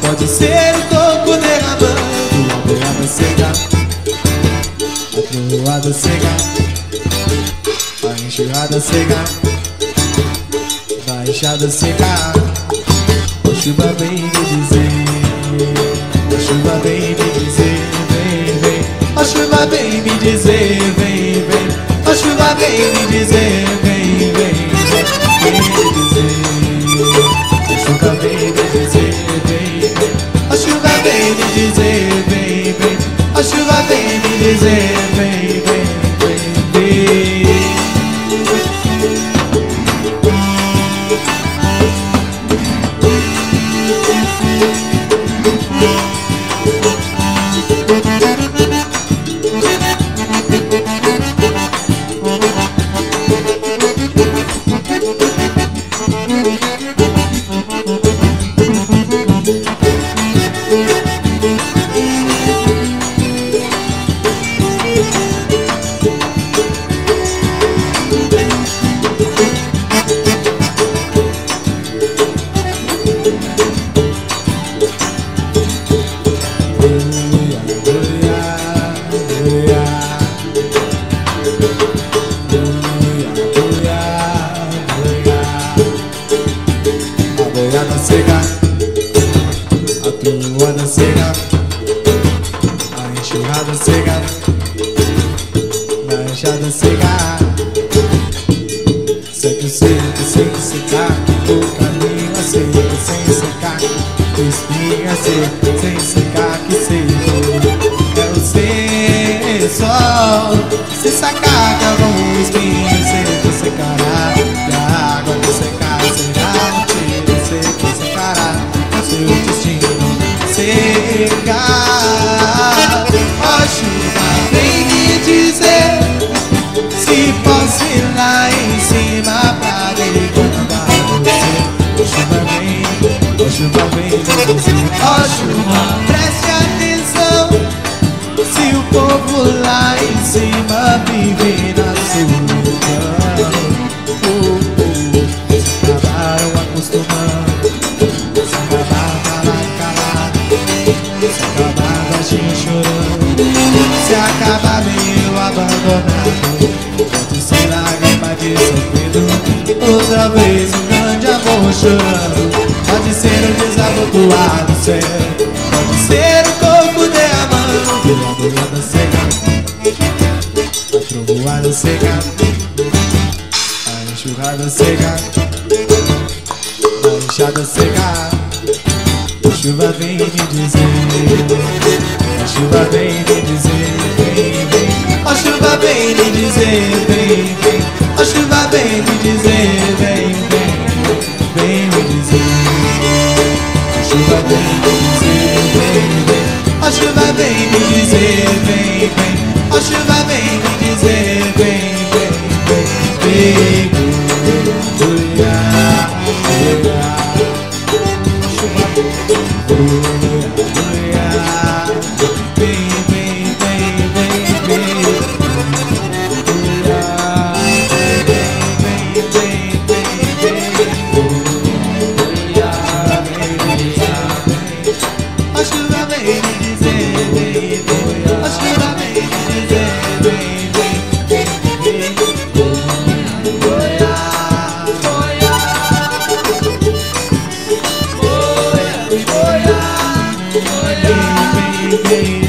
Pode ser o coco derramando pela boiada seca. A You are the second, and you are the second, and you are the second. Deixa eu bem te dizer, deixa eu bem te dizer, ó chuva bem te dizer, baby, ó chuva bem te dizer, baby, bem me dizer, chuva bem te dizer, baby, ó chuva bem me dizer, baby, ó chuva bem me dizer, baby, baby, olha, olha, baby. Hey.